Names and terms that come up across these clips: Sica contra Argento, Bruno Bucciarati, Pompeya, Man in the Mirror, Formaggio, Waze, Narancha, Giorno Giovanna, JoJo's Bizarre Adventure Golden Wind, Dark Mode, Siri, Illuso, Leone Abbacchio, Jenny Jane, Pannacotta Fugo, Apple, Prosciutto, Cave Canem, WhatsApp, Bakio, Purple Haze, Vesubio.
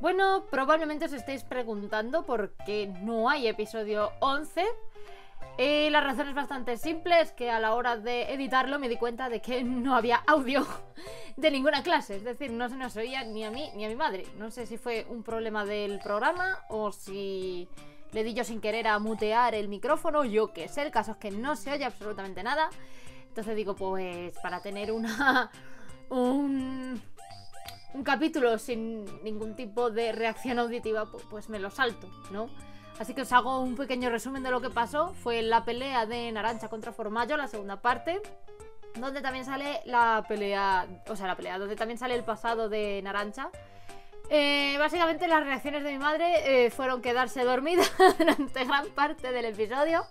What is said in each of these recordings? Bueno, probablemente os estéis preguntando por qué no hay episodio 11. La razón es bastante simple, es que a la hora de editarlo me di cuenta de que no había audio de ninguna clase. Es decir, no se nos oía ni a mí ni a mi madre. No sé si fue un problema del programa o si le di yo sin querer a mutear el micrófono, yo qué sé. El caso es que no se oye absolutamente nada. Entonces digo, pues para tener un capítulo sin ningún tipo de reacción auditiva, pues me lo salto, ¿no? Así que os hago un pequeño resumen de lo que pasó. Fue la pelea de Narancha contra Formaggio, la segunda parte, donde también sale la pelea, donde también sale el pasado de Narancha. Básicamente las reacciones de mi madre fueron quedarse dormida durante gran parte del episodio.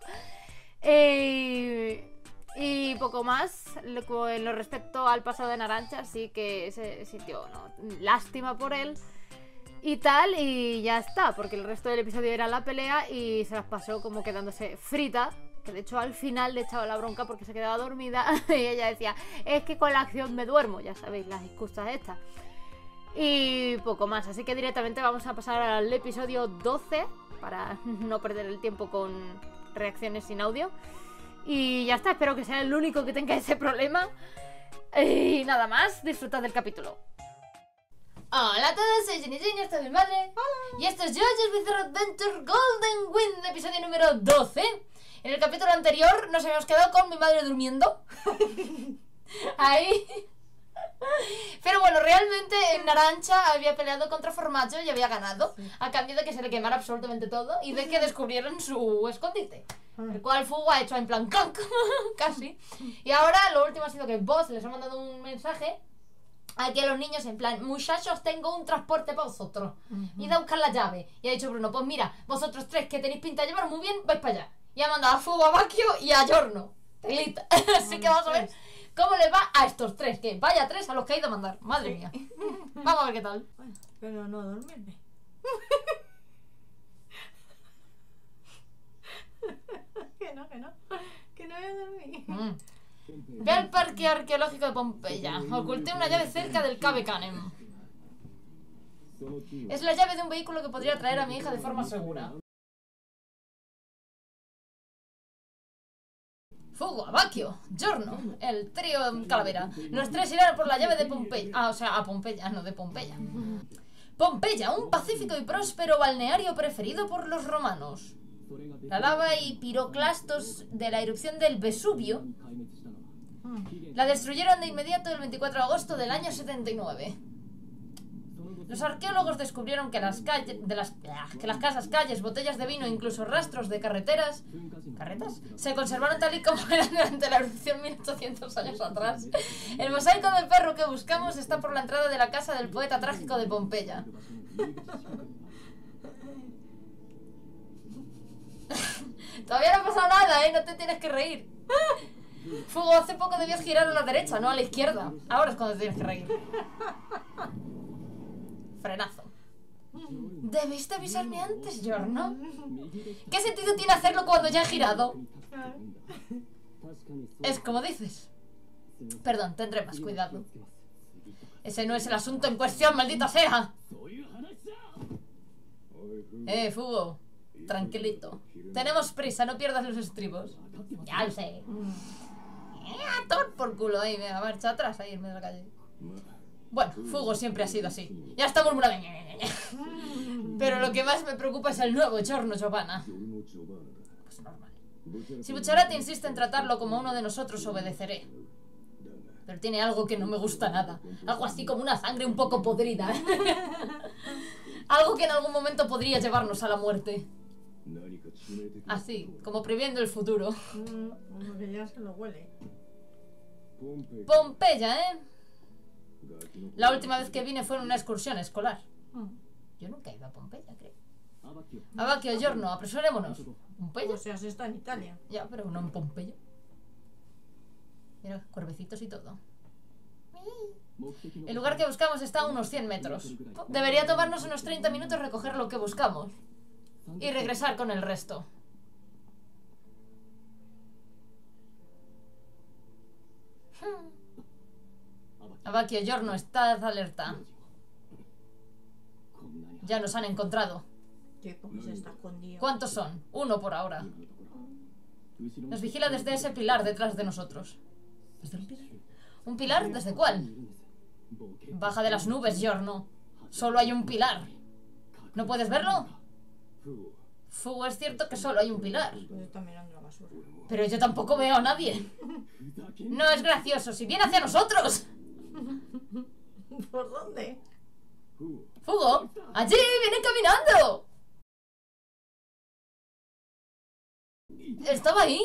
Y poco más. En lo respecto al pasado de Narancha, sí que se sintió, ¿no?, lástima por él y tal, y ya está, porque el resto del episodio era la pelea y se las pasó como quedándose frita, que de hecho al final le echaba la bronca porque se quedaba dormida y ella decía, es que con la acción me duermo, ya sabéis, las excusas estas. Y poco más, así que directamente vamos a pasar al episodio 12 para no perder el tiempo con reacciones sin audio. Y ya está, espero que sea el único que tenga ese problema. Y nada más, disfrutad del capítulo. Hola a todos, soy Jenny Jane, esta es mi madre. Hola. Y esto es JoJo's Bizarre Adventure Golden Wind, episodio número 12. En el capítulo anterior nos habíamos quedado con mi madre durmiendo. Ahí. Pero bueno, realmente Narancha había peleado contra Formaggio y había ganado, a cambio de que se le quemara absolutamente todo y de que descubrieron su escondite, el cual Fugo ha hecho en plan canc, casi. Y ahora lo último ha sido que Boss les ha mandado un mensaje aquí a los niños en plan, muchachos, tengo un transporte para vosotros, id a buscar la llave. Y ha dicho Bruno, pues mira, vosotros tres que tenéis pinta de llevar muy bien, vais para allá. Y ha mandado a Fugo, a Bakio y a Giorno. Así que vamos a ver cómo les va a estos tres, que vaya tres a los que ha ido a mandar, madre mía. Vamos a ver qué tal. Bueno, pero no dormirme. Que no voy a dormir. Ve al parque arqueológico de Pompeya. Oculté una llave cerca del Cave Canem. Es la llave de un vehículo que podría traer a mi hija de forma segura. Fugo, Bakio, Giorno, el trío en calavera. Los tres irán por la llave de Pompeya. A Pompeya, no, de Pompeya. Pompeya, un pacífico y próspero balneario preferido por los romanos. La lava y piroclastos de la erupción del Vesubio la destruyeron de inmediato el 24 de agosto del año 79. Los arqueólogos descubrieron que las casas, calles, botellas de vino e incluso rastros de carretas se conservaron tal y como eran durante la erupción 1800 años atrás. El mosaico del perro que buscamos está por la entrada de la casa del poeta trágico de Pompeya. Todavía no ha pasado nada, no te tienes que reír. Fugo, hace poco debías girar a la derecha, no a la izquierda. Ahora es cuando te tienes que reír. Frenazo. Debiste avisarme antes, Giorno. ¿Qué sentido tiene hacerlo cuando ya he girado? Es como dices. Perdón, tendré más cuidado. Ese no es el asunto en cuestión, maldita sea. Fugo, tranquilito. Tenemos prisa, no pierdas los estribos. Ya lo sé. Tor por culo ahí, me marcha atrás ahí en medio de la calle. Bueno, Fugo siempre ha sido así. Ya está murmurando. Pero lo que más me preocupa es el nuevo Giorno Giovanna. Pues normal. Si Bucciarati insiste en tratarlo como uno de nosotros, obedeceré. Pero tiene algo que no me gusta nada. Algo así como una sangre un poco podrida. Algo que en algún momento podría llevarnos a la muerte. Así, como previendo el futuro. Como que ya se lo huele. Pompeya, ¿eh? La última vez que vine fue en una excursión escolar. Yo nunca he ido a Pompeya, creo. Abacchio, Giorno, apresurémonos. ¿Pompeya? O sea, se está en Italia. Ya, pero no en Pompeya. Mira, cuervecitos y todo. El lugar que buscamos está a unos 100 metros. Debería tomarnos unos 30 minutos recoger lo que buscamos y regresar con el resto. Abacchio, Giorno, estad alerta. Ya nos han encontrado. ¿Cuántos son? Uno por ahora. Nos vigila desde ese pilar detrás de nosotros. ¿Desde un pilar? ¿Un pilar? ¿Desde cuál? Baja de las nubes, Giorno. Solo hay un pilar. ¿No puedes verlo? Fugo, es cierto que solo hay un pilar. Pero yo tampoco veo a nadie. No es gracioso, si viene hacia nosotros. ¿Por dónde? Fugo, allí, viene caminando. Estaba ahí.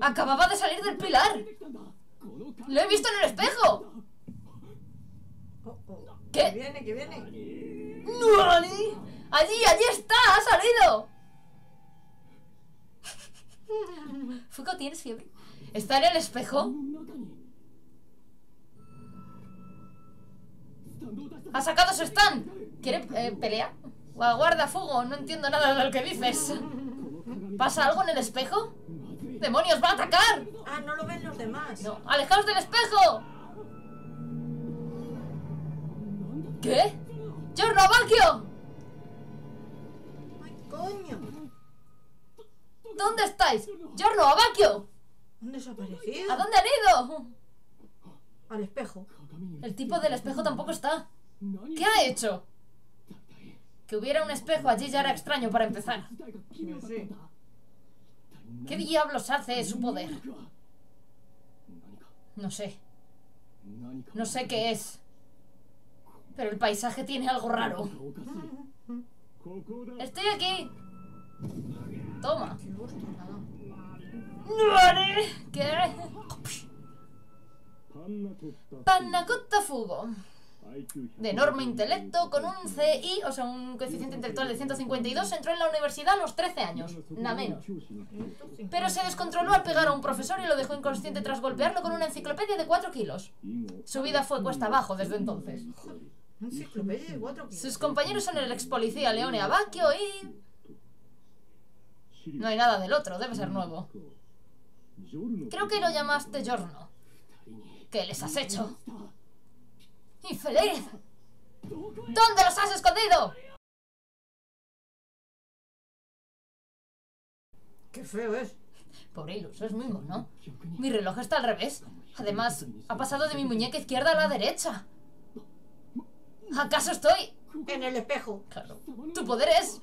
Acababa de salir del pilar. Lo he visto en el espejo. ¿Qué? Que viene, que viene. ¡No! ¡Allí! ¡Allí está! ¡Ha salido! Fugo, ¿tienes fiebre? ¿Está en el espejo? ¡Ha sacado su stand! ¿Quiere pelear? Guarda, Fugo, no entiendo nada de lo que dices. ¿Pasa algo en el espejo? ¡Demonios, va a atacar! Ah, no lo ven los demás. No, alejaos del espejo. ¿Qué? ¡Giorno, Bakio! ¡Ay, coño! ¿Dónde estáis? ¡Giorno, Bakio! ¿Han desaparecido? ¿A dónde han ido? Al espejo. El tipo del espejo tampoco está. ¿Qué ha hecho? Que hubiera un espejo allí ya era extraño para empezar. Sí. ¿Qué diablos hace su poder? No sé. No sé qué es. Pero el paisaje tiene algo raro. ¡Estoy aquí! Toma. ¿Qué? Pannacotta Fugo. De enorme intelecto, con un CI, o sea, un coeficiente intelectual de 152, entró en la universidad a los 13 años, nada menos. Pero se descontroló al pegar a un profesor y lo dejó inconsciente tras golpearlo con una enciclopedia de 4 kilos. Su vida fue cuesta abajo desde entonces. Sus compañeros son el ex policía Leone Abbacchio y... No hay nada del otro, debe ser nuevo. Creo que lo llamaste Giorno. ¿Qué les has hecho? ¡Infeliz! ¿Dónde los has escondido? ¡Qué feo es! Pobre Illuso, es muy mono. Mi reloj está al revés. Además, ha pasado de mi muñeca izquierda a la derecha. ¿Acaso estoy en el espejo? Claro. Tu poder es...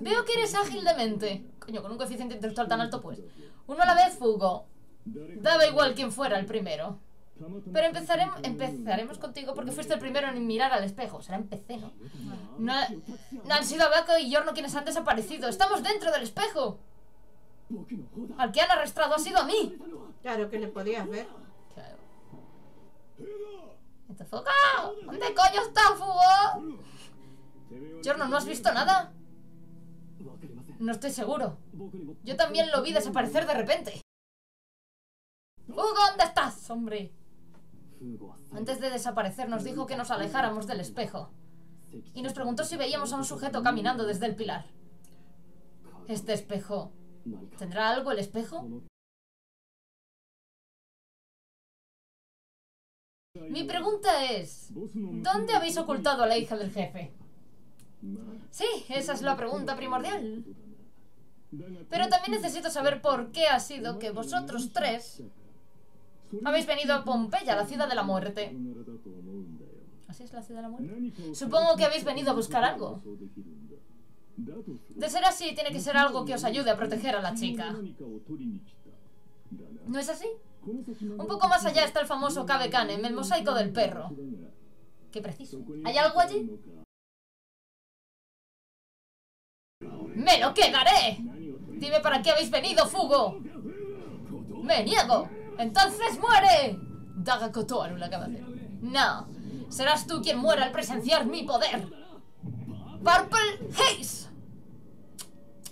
Veo que eres ágil de mente. Coño, con un coeficiente intelectual tan alto, pues. Uno a la vez, Fugo. Daba igual quién fuera el primero. Pero empezaremos contigo porque fuiste el primero en mirar al espejo. Será en PC, ¿no? No han sido Bakio y Giorno quienes han desaparecido. ¡Estamos dentro del espejo! Al que han arrastrado ha sido a mí. Claro, que le podías ver. Claro. ¿Dónde coño está Fugo? Giorno, ¿no has visto nada? No estoy seguro. Yo también lo vi desaparecer de repente. Fugo, ¿dónde estás, hombre? Antes de desaparecer nos dijo que nos alejáramos del espejo. Y nos preguntó si veíamos a un sujeto caminando desde el pilar. Este espejo... ¿Tendrá algo el espejo? Mi pregunta es... ¿Dónde habéis ocultado a la hija del jefe? Sí, esa es la pregunta primordial. Pero también necesito saber por qué ha sido que vosotros tres... Habéis venido a Pompeya, la ciudad de la muerte. ¿Así es la ciudad de la muerte? Supongo que habéis venido a buscar algo. De ser así, tiene que ser algo que os ayude a proteger a la chica. ¿No es así? Un poco más allá está el famoso Cave Canem, el mosaico del perro. Qué preciso. ¿Hay algo allí? ¡Me lo quedaré! Dime para qué habéis venido, Fugo. ¡Me niego! ¡Entonces muere! Daga Kotoru la acaba de hacer. No, serás tú quien muera al presenciar mi poder. ¡Purple Haze!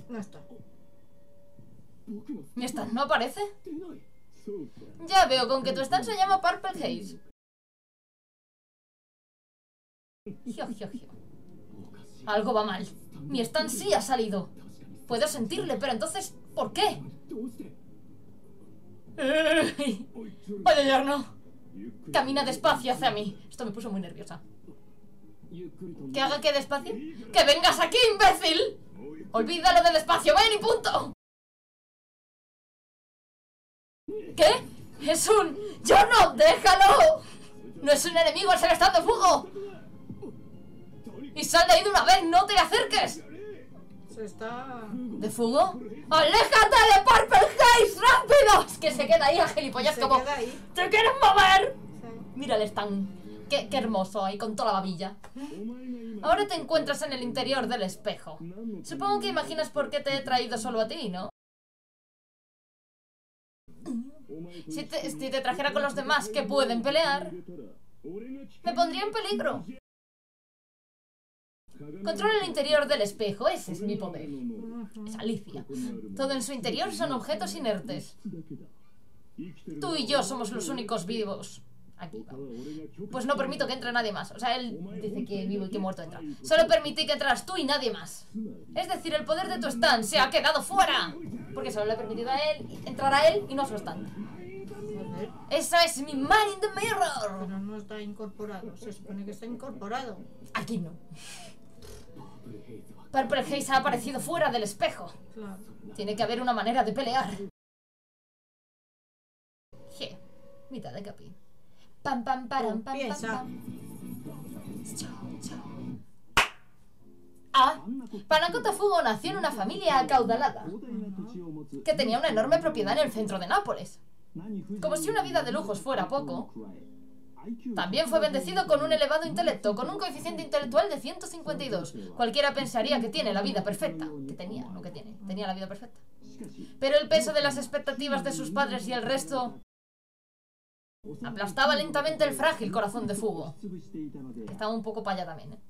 No está. ¿Mi stand no aparece? Ya veo, con que tu stand se llama Purple Haze. Algo va mal. Mi stand sí ha salido. Puedo sentirle, pero entonces, ¿por qué? Vaya, Giorno. Camina despacio hacia mí. Esto me puso muy nerviosa. ¿Que haga que despacio? ¡Que vengas aquí, imbécil! ¡Olvídalo del espacio! ¡Ven y punto! ¿Qué? ¡Es un... ¡Giorno! ¡Déjalo! ¡No es un enemigo el ser estando Fugo! ¡Y sal de ahí de una vez! ¡No te le acerques! Se está... ¿De Fugo? ¡Aléjate de Purple Haze! ¡Rápido! Es que se queda ahí, gilipollas, como... Se queda ahí. ¡Te quieres mover! Sí. Mira el stand. Qué hermoso ahí, con toda la babilla. Ahora te encuentras en el interior del espejo. Supongo que imaginas por qué te he traído solo a ti, ¿no? Si te trajera con los demás que pueden pelear, me pondría en peligro. Controla el interior del espejo, ese es mi poder. Es Alicia. Todo en su interior son objetos inertes. Tú y yo somos los únicos vivos. Aquí, pues no permito que entre nadie más. O sea, él dice que vivo y que muerto entra. Solo permití que entras tú y nadie más. Es decir, el poder de tu stand se ha quedado fuera, porque solo le he permitido a él entrar a él y no a su stand. Eso es mi Man in the Mirror. Pero no está incorporado. Se supone que está incorporado. Aquí no. Purple Haze ha aparecido fuera del espejo. Claro. Tiene que haber una manera de pelear. Je, mitad de capi. Pam, pam, param, pam, pam, pam. Ah, Pannacotta Fugo nació en una familia acaudalada que tenía una enorme propiedad en el centro de Nápoles. Como si una vida de lujos fuera poco, también fue bendecido con un elevado intelecto, con un coeficiente intelectual de 152. Cualquiera pensaría que tiene la vida perfecta. Que tenía, no que tiene, tenía la vida perfecta. Pero el peso de las expectativas de sus padres y el resto... aplastaba lentamente el frágil corazón de Fugo, que estaba un poco para allá también, ¿eh?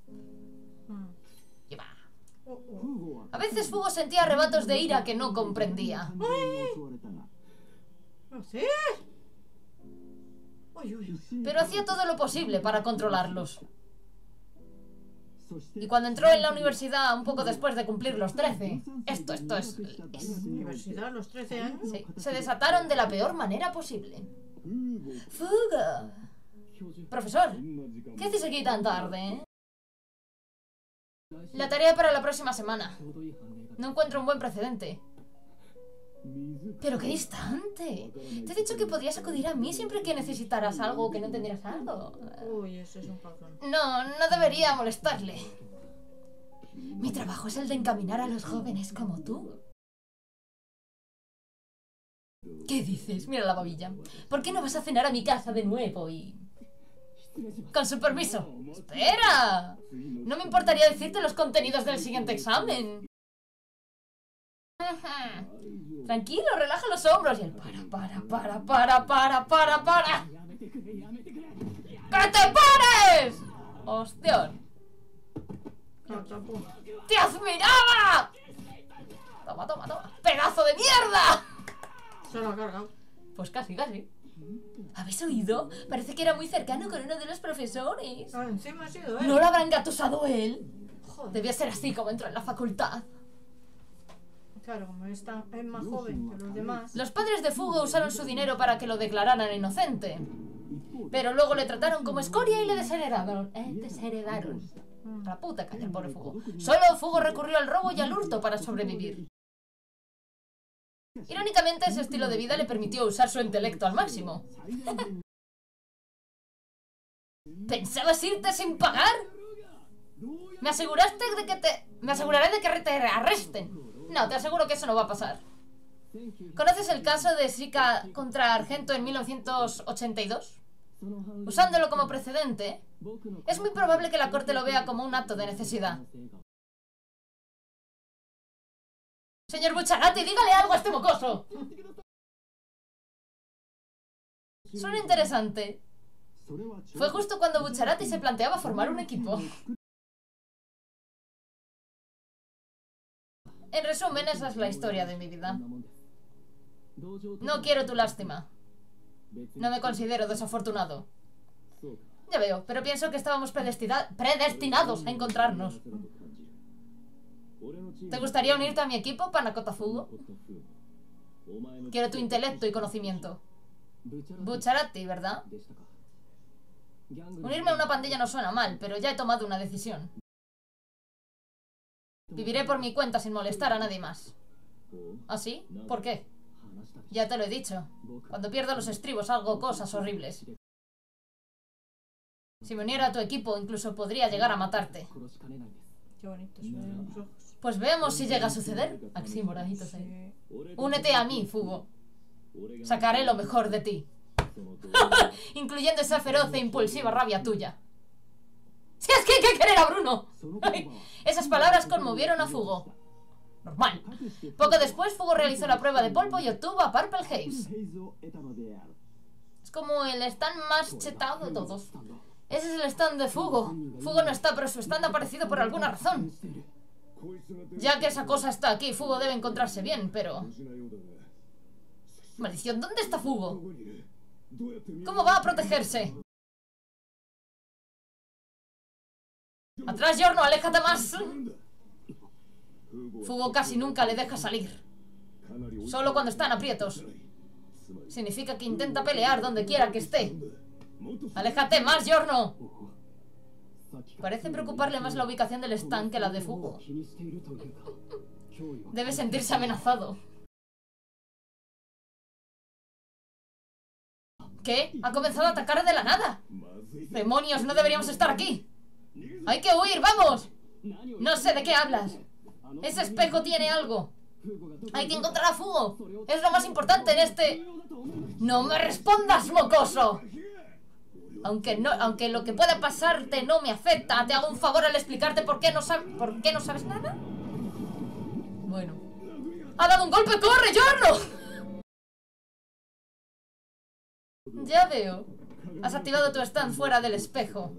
A veces Fugo sentía arrebatos de ira que no comprendía. Pero hacía todo lo posible para controlarlos. Y cuando entró en la universidad, un poco después de cumplir los 13, ¿Universidad los 13 años? Sí, se desataron de la peor manera posible. Fugo. Profesor, ¿qué haces aquí tan tarde, eh? La tarea para la próxima semana. No encuentro un buen precedente. Pero qué distante. Te he dicho que podrías acudir a mí siempre que necesitaras algo o que no entendieras algo. Uy, eso es un patrón. No, no debería molestarle. Mi trabajo es el de encaminar a los jóvenes como tú. ¿Qué dices? Mira la babilla. ¿Por qué no vas a cenar a mi casa de nuevo y...? Con su permiso. ¡Espera! No me importaría decirte los contenidos del siguiente examen. Tranquilo, relaja los hombros y el para. ¡Que te pares! ¡Ostión! ¡Te admiraba! Toma, toma, toma. ¡Pedazo de mierda! Se lo ha cargado. Pues casi, casi. ¿Habéis oído? Parece que era muy cercano con uno de los profesores. Ah, encima ha sido él. ¿No lo habrá engatusado él? Joder. Debía ser así como entró en la facultad. Claro, como está, es más joven que los demás. Los padres de Fugo usaron su dinero para que lo declararan inocente, pero luego le trataron como escoria y le desheredaron. Desheredaron. La puta calle, el pobre Fugo. Solo Fugo recurrió al robo y al hurto para sobrevivir. Irónicamente, ese estilo de vida le permitió usar su intelecto al máximo. ¿Pensabas irte sin pagar? Me aseguraré de que te arresten. No, te aseguro que eso no va a pasar. ¿Conoces el caso de Sica contra Argento en 1982? Usándolo como precedente, es muy probable que la corte lo vea como un acto de necesidad. Señor Bucciarati, dígale algo a este mocoso. Suena interesante. Fue justo cuando Bucciarati se planteaba formar un equipo. En resumen, esa es la historia de mi vida. No quiero tu lástima. No me considero desafortunado. Ya veo, pero pienso que estábamos predestinados a encontrarnos. ¿Te gustaría unirte a mi equipo, Pannacotta Fugo? Quiero tu intelecto y conocimiento. Bucciarati, ¿verdad? Unirme a una pandilla no suena mal, pero ya he tomado una decisión. Viviré por mi cuenta sin molestar a nadie más. ¿Ah, sí? ¿Por qué? Ya te lo he dicho. Cuando pierdo los estribos hago cosas horribles. Si me uniera a tu equipo, incluso podría llegar a matarte. Qué bonito, pues veamos si llega a suceder. Oximorajitos ahí. Únete a mí, Fugo. Sacaré lo mejor de ti. Incluyendo esa feroz e impulsiva rabia tuya. ¡Si es que hay que querer a Bruno! Ay, esas palabras conmovieron a Fugo. Normal. Poco después, Fugo realizó la prueba de polvo y obtuvo a Purple Haze. Es como el stand más chetado de todos. Ese es el stand de Fugo. Fugo no está, pero su stand ha aparecido por alguna razón. Ya que esa cosa está aquí, Fugo debe encontrarse bien, pero... ¡Maldición! ¿Dónde está Fugo? ¿Cómo va a protegerse? ¡Atrás, Giorno! ¡Aléjate más! Fugo casi nunca le deja salir. Solo cuando están aprietos. Significa que intenta pelear donde quiera que esté. ¡Aléjate más, Giorno! Parece preocuparle más la ubicación del stand que la de Fugo. Debe sentirse amenazado. ¿Qué? ¡Ha comenzado a atacar de la nada! ¡Demonios! ¡No deberíamos estar aquí! ¡Hay que huir! ¡Vamos! No sé de qué hablas. Ese espejo tiene algo. Hay que encontrar a Fugo. Es lo más importante en este... ¡No me respondas, mocoso! Aunque lo que pueda pasarte no me afecta, te hago un favor al explicarte por qué no sabes nada. Bueno. ¡Ha dado un golpe! ¡Corre, Giorno! Ya veo. Has activado tu stand fuera del espejo.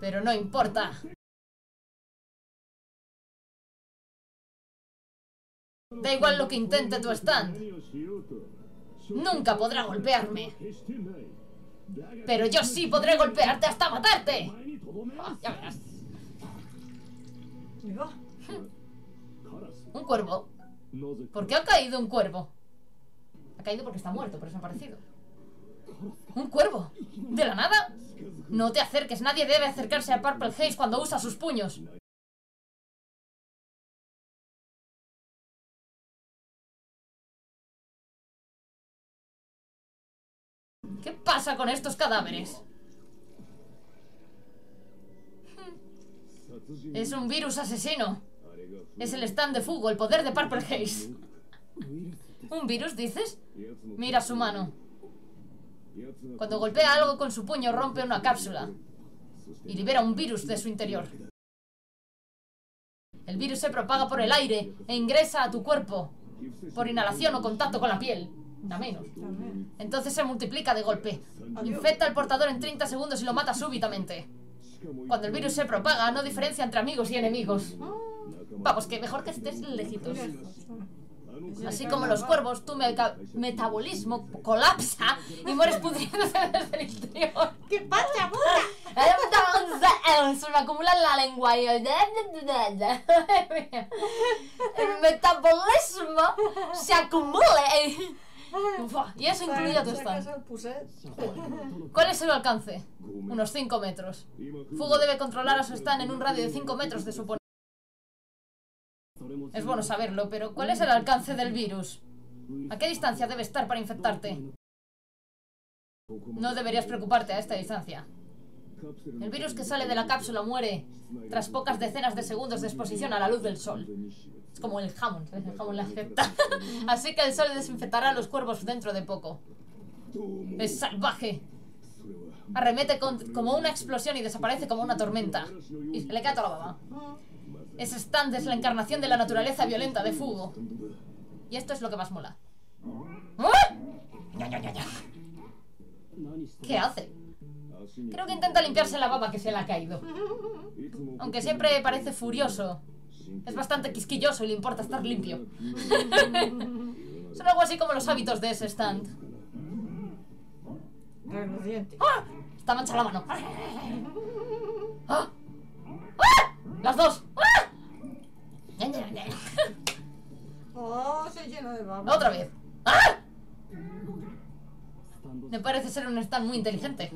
Pero no importa. Da igual lo que intente tu stand. Nunca podrá golpearme. Pero yo sí podré golpearte hasta matarte. Ya verás. Un cuervo. ¿Por qué ha caído un cuervo? Ha caído porque está muerto, pero se ha parecido. ¿Un cuervo? ¿De la nada? No te acerques, nadie debe acercarse a Purple Haze cuando usa sus puños. ¿Qué pasa con estos cadáveres? Es un virus asesino. Es el stand de Fugo, el poder de Purple Haze. ¿Un virus, dices? Mira su mano. Cuando golpea algo con su puño, rompe una cápsula y libera un virus de su interior. El virus se propaga por el aire e ingresa a tu cuerpo por inhalación o contacto con la piel. Nada menos. Entonces se multiplica de golpe. Infecta al portador en 30 segundos y lo mata súbitamente. Cuando el virus se propaga, no diferencia entre amigos y enemigos. Vamos, que mejor que estés lejitos. Así como los cuervos, tu metabolismo colapsa y mueres pudriéndose desde el interior. ¿Qué pasa, puta? Se me acumula en la lengua. El metabolismo se acumula. Ufa, y eso incluía tu stand. ¿Cuál es el alcance? Unos 5 metros. Fugo debe controlar a su stand en un radio de 5 metros de su oponente. Es bueno saberlo, pero ¿cuál es el alcance del virus? ¿A qué distancia debe estar para infectarte? No deberías preocuparte a esta distancia. El virus que sale de la cápsula muere tras pocas decenas de segundos de exposición a la luz del sol. Es como el jamón, ¿sabes? El jamón la afecta. Así que el sol desinfectará a los cuervos dentro de poco. ¡Es salvaje! Arremete como una explosión y desaparece como una tormenta. Y se le cae toda la baba. Ese stand es la encarnación de la naturaleza violenta de Fugo. Y esto es lo que más mola. ¿Ah? ¿Qué hace? Creo que intenta limpiarse la baba que se le ha caído. Aunque siempre parece furioso, es bastante quisquilloso y le importa estar limpio. Son algo así como los hábitos de ese stand. ¡Ah! Está manchada la mano. ¡Ah! ¡Ah! ¡Las dos! ¡Ah! Oh, se llena de baba. ¡Otra vez! ¡Ah! Me parece ser un stand muy inteligente.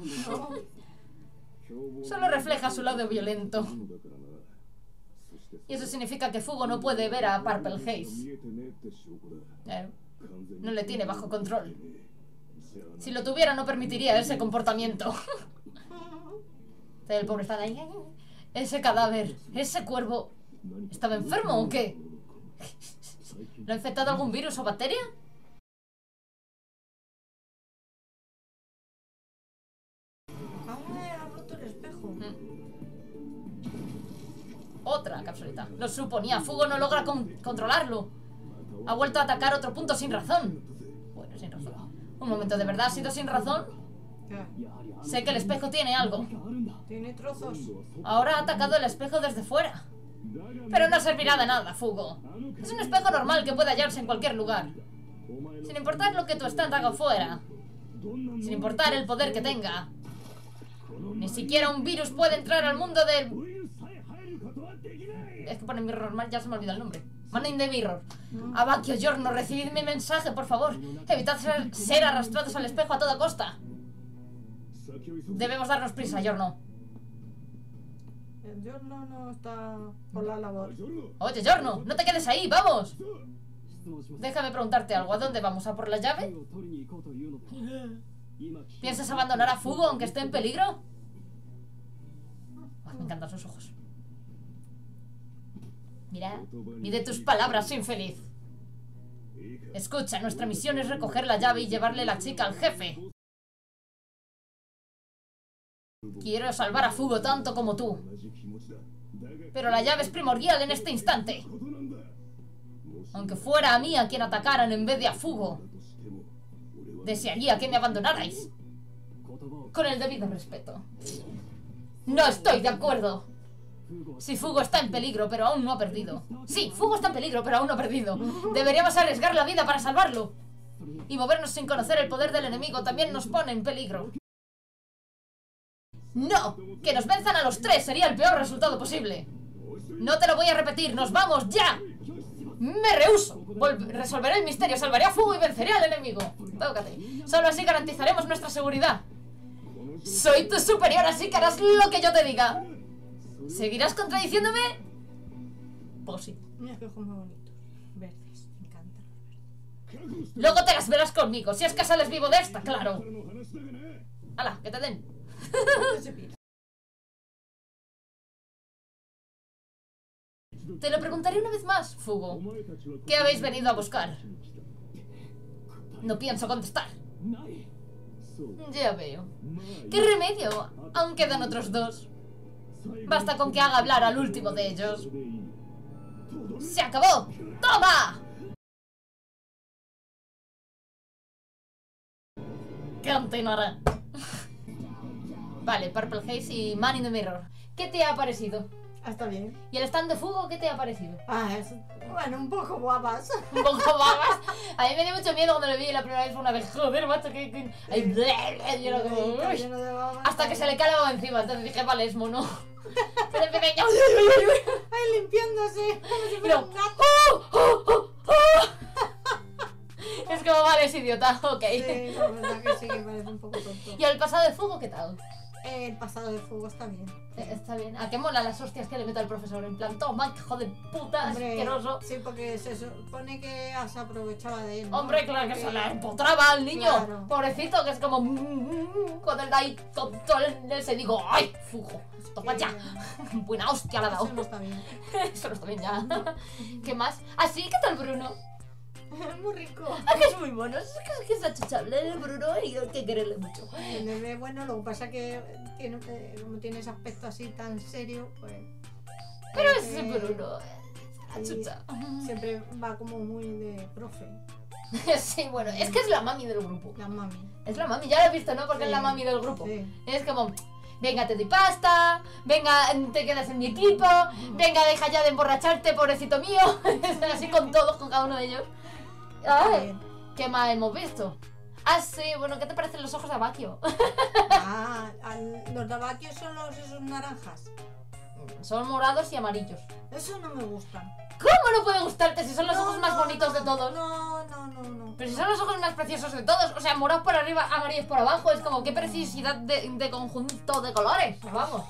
Solo refleja su lado violento. Y eso significa que Fugo no puede ver a Purple Haze. No le tiene bajo control. Si lo tuviera, no permitiría ese comportamiento. El pobre está ahí. Ese cadáver, ese cuervo, ¿estaba enfermo o qué? ¿Lo ha infectado algún virus o bacteria? Ha roto el espejo. Otra capsulita. Lo suponía. Fugo no logra controlarlo. Ha vuelto a atacar otro punto sin razón. Bueno, sin razón. Un momento, ¿de verdad ha sido sin razón? ¿Qué? Sé que el espejo tiene algo. Tiene trozos. Ahora ha atacado el espejo desde fuera. Pero no servirá de nada, Fugo. Es un espejo normal que puede hallarse en cualquier lugar. Sin importar lo que tu stand haga fuera. Sin importar el poder que tenga. Ni siquiera un virus puede entrar al mundo del... Es que pone Mirror normal, ya se me olvida el nombre. Man in the Mirror. Abbacchio, Giorno, recibid mi mensaje, por favor. Evitad ser arrastrados al espejo a toda costa. Debemos darnos prisa, Giorno. El Giorno no está por la labor. Oye, Giorno, no te quedes ahí, vamos. Déjame preguntarte algo. ¿A dónde vamos? ¿A por la llave? ¿Piensas abandonar a Fugo aunque esté en peligro? Oh, me encantan sus ojos. Mira, mide tus palabras, infeliz. Escucha, nuestra misión es recoger la llave y llevarle la chica al jefe. Quiero salvar a Fugo tanto como tú. Pero la llave es primordial en este instante. Aunque fuera a mí a quien atacaran en vez de a Fugo, desearía que me abandonarais. Con el debido respeto. No estoy de acuerdo. Sí, Fugo está en peligro, pero aún no ha perdido. Sí, Fugo está en peligro, pero aún no ha perdido. Deberíamos arriesgar la vida para salvarlo. Y movernos sin conocer el poder del enemigo también nos pone en peligro. ¡No! ¡Que nos venzan a los tres! Sería el peor resultado posible. No te lo voy a repetir. ¡Nos vamos ya! ¡Me rehúso! Resolveré el misterio, salvaré a Fugo y venceré al enemigo. Tócate. Solo así garantizaremos nuestra seguridad. Soy tu superior, así que harás lo que yo te diga. ¿Seguirás contradiciéndome? Pues sí. Mira qué ojos más bonitos. Verdes. Me encantan los verdes. Luego te las verás conmigo. Si es que sales vivo de esta, claro. ¡Hala! ¡Que te den! Te lo preguntaré una vez más, Fugo. ¿Qué habéis venido a buscar? No pienso contestar. Ya veo. ¿Qué remedio? Aún quedan otros dos. Basta con que haga hablar al último de ellos. ¡Se acabó! ¡Toma! Continuará. Vale, Purple Haze y Man in the Mirror. ¿Qué te ha parecido? Está bien. ¿Y el stand de Fugo qué te ha parecido? Bueno, un poco guapas. Un poco guapas. A mí me dio mucho miedo cuando lo vi la primera vez. Fue una vez, joder, macho, que... Hasta que se le calaba encima. Entonces dije, vale, es mono. Pero pequeño. Ahí limpiándose. Como si fuera un gato. Es como, vale, es idiota, ok. Sí, la verdad que sí, que parece un poco tonto. ¿Y el pasado de Fugo qué tal? El pasado de Fugo está bien. Está bien. ¿A qué mola las hostias que le meto al profesor? En plan, toma, hijo de puta, hombre, asqueroso. Sí, porque se supone que se aprovechaba de él, ¿no? Hombre, claro que se la empotraba al niño. Claro. Pobrecito, que es como... cuando él da ahí todo el... se digo, ¡ay, Fugo! Toma ya. Buena hostia la ha dado. Eso no está bien. Eso no está bien ya. ¿Qué más? ¿Así? ¿Qué tal, Bruno? Es muy rico. Ah, que es muy bueno. Es que es achuchable el Bruno y hay que quererle mucho. El bebé, bueno, lo que pasa es que tiene, como tiene ese aspecto así tan serio, pues... Pero ese Bruno achucha. Siempre va como muy de profe. Sí, bueno, es que es la mami del grupo. La mami. Es la mami, ya lo he visto, ¿no? Porque sí, es la mami del grupo. Sí. Es como... Venga, te doy pasta, venga, te quedas en mi equipo, venga, deja ya de emborracharte, pobrecito mío. Así con todos, con cada uno de ellos. Ay, ¿qué más hemos visto? Ah, sí, bueno, ¿qué te parecen los ojos de Bakio? Los de Bakio son los esos naranjas. Son morados y amarillos. Eso no me gustan. ¿Cómo no puede gustarte si son los ojos más bonitos de todos? No, no, no. no. Pero si son los ojos más preciosos de todos. O sea, morados por arriba, amarillos por abajo. Es como, qué preciosidad de conjunto de colores. Pues vamos.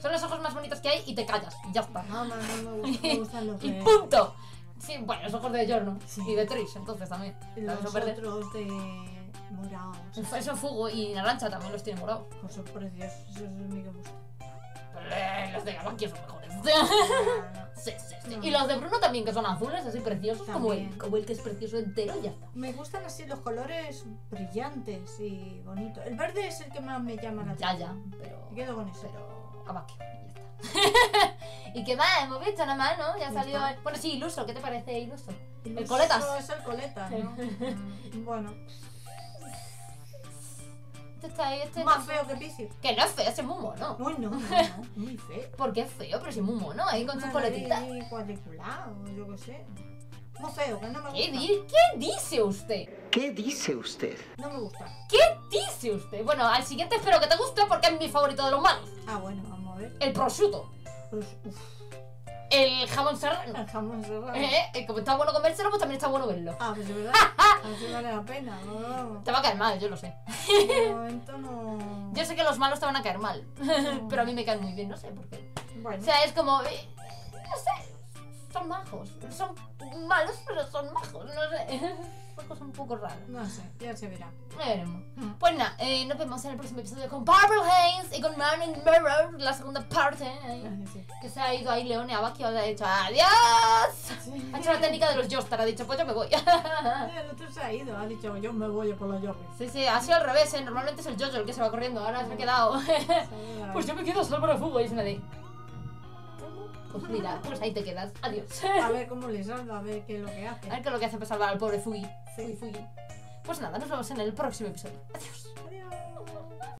Son los ojos más bonitos que hay y te callas. Y ya está. No, no, no me gustan los verdes. Y punto. Sí, bueno, los ojos de Giorno. Sí. Y de Trish, entonces también. Los otros de morados. Eso Fugo y Narancha también los tiene morados. Pues son preciosos. Eso es mi que gusta. Los de Bakio son mejores. Sí, sí, sí. Y los de Bruno también, que son azules, así preciosos, como el que es precioso entero y ya está. Me gustan así los colores brillantes y bonitos. El verde es el que más me llama la atención. Ya, ya, pero... Me quedo con eso. Pero... Abaquio, ya está. ¿Y qué más? Hemos visto nada más, ¿no? Ya salió... Está. Bueno, sí, Illuso. ¿Qué te parece Illuso? El Coletas. Es el Coletas, ¿no? Bueno... Este más feo que Piscis. Que no es feo, ese es muy mono. Uy, no, no, no, muy feo. ¿Por qué es feo? Pero si es muy mono, ahí con sus coletitas. Ahí cuadriculado, yo qué sé. Muy feo, que no me gusta. ¿Qué dice usted? ¿Qué dice usted? No me gusta. ¿Qué dice usted? Bueno, al siguiente espero que te guste porque es mi favorito de los malos. Ah, bueno, vamos a ver. El prosciutto. El jamón serrano. El jamón serrano. Como está bueno comérselo, pues también está bueno verlo. Ah, pues es verdad. Así vale la pena. No. Te va a caer mal, yo lo sé. De momento no. Yo sé que los malos te van a caer mal. No. Pero a mí me caen muy bien, no sé por qué. Bueno. O sea, es como... no sé. Son majos. Son malos, pero son majos. No sé. Porque son un poco raros. No sé, ya se verá. Ya veremos. Pues nada, nos vemos en el próximo episodio con Purple Haze y con Man in the Mirror, la segunda parte. Sí. Que se ha ido ahí Leone Abbacchio, ha dicho adiós. Sí. Ha hecho la técnica de los Joestar, ha dicho pues yo me voy. El otro se ha ido, ha dicho yo me voy a por los Joestar. Sí, sí, ha sido al revés, ¿eh? Normalmente es el Jojo el que se va corriendo, ahora se ha quedado. Pues yo me quedo solo para Fugo y es nadie. Pues mira, pues ahí te quedas. Adiós. A ver cómo le salva, a ver qué es lo que hace. A ver qué es lo que hace para salvar al pobre Fugi. Sí. Fugi. Pues nada, nos vemos en el próximo episodio. Adiós.